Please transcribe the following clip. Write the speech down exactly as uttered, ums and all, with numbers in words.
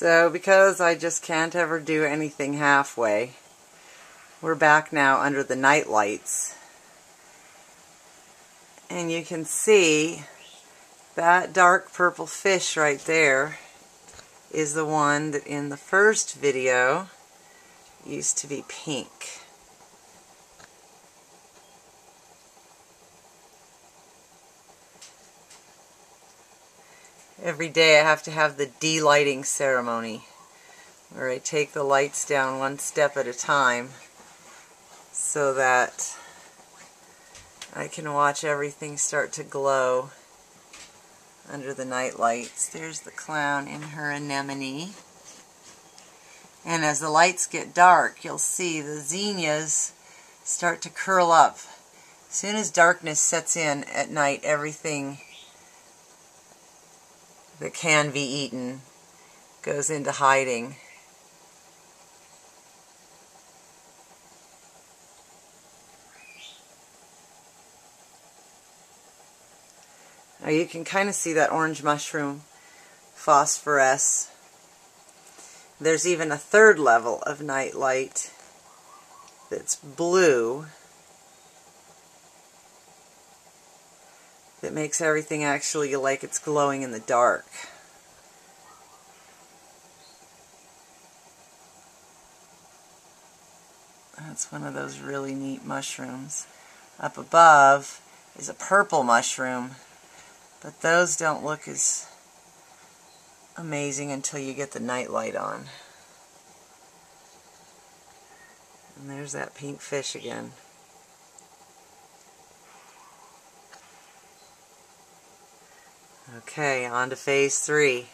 So because I just can't ever do anything halfway, we're back now under the night lights. And you can see that dark purple fish right there is the one that in the first video used to be pink. Every day I have to have the de-lighting ceremony where I take the lights down one step at a time so that I can watch everything start to glow under the night lights. There's the clown in her anemone. And as the lights get dark, you'll see the zinnias start to curl up. As soon as darkness sets in at night, everything that can be eaten goes into hiding. Now you can kind of see that orange mushroom phosphoresce. There's even a third level of night light that's blue that makes everything actually like it's glowing in the dark. That's one of those really neat mushrooms. Up above is a purple mushroom, but those don't look as amazing until you get the night light on. And there's that pink fish again. Okay, on to phase three.